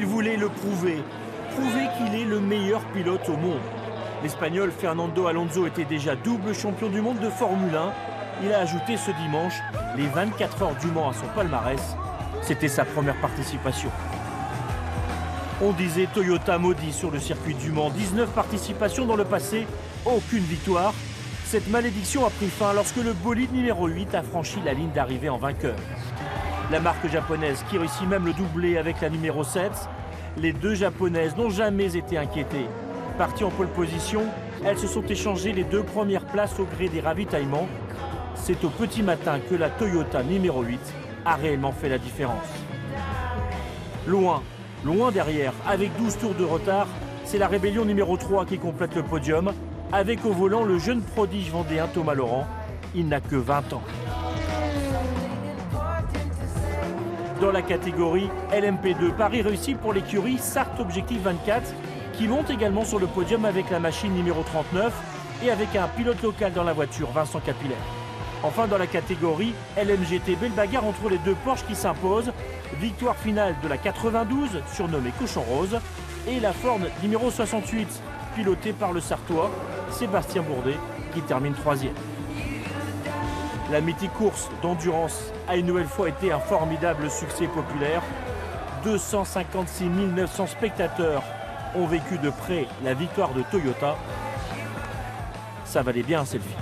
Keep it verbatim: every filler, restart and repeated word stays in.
il voulait le prouver, prouver qu'il est le meilleur pilote au monde. L'Espagnol Fernando Alonso était déjà double champion du monde de Formule un. Il a ajouté ce dimanche les vingt-quatre heures du Mans à son palmarès. C'était sa première participation. On disait Toyota maudit sur le circuit du Mans. dix-neuf participations dans le passé, aucune victoire. Cette malédiction a pris fin lorsque le bolide numéro huit a franchi la ligne d'arrivée en vainqueur. La marque japonaise qui réussit même le doublé avec la numéro sept. Les deux japonaises n'ont jamais été inquiétées. Parties en pole position, elles se sont échangées les deux premières places au gré des ravitaillements. C'est au petit matin que la Toyota numéro huit a réellement fait la différence. Loin, loin derrière, avec douze tours de retard, c'est la rébellion numéro trois qui complète le podium, avec au volant le jeune prodige vendéen Thomas Laurent. Il n'a que vingt ans. Dans la catégorie L M P deux, pari réussi pour l'écurie Sarthe Objectif vingt-quatre, qui monte également sur le podium avec la machine numéro trente-neuf et avec un pilote local dans la voiture, Vincent Capillaire. Enfin, dans la catégorie L M G T, belle bagarre entre les deux Porsche qui s'imposent. Victoire finale de la quatre-vingt-douze, surnommée Cochon Rose, et la Ford numéro soixante-huit, pilotée par le Sartois, Sébastien Bourdet, qui termine troisième. La mythique course d'endurance a une nouvelle fois été un formidable succès populaire. deux cent cinquante-six mille neuf cents spectateurs ont vécu de près la victoire de Toyota. Ça valait bien un selfie.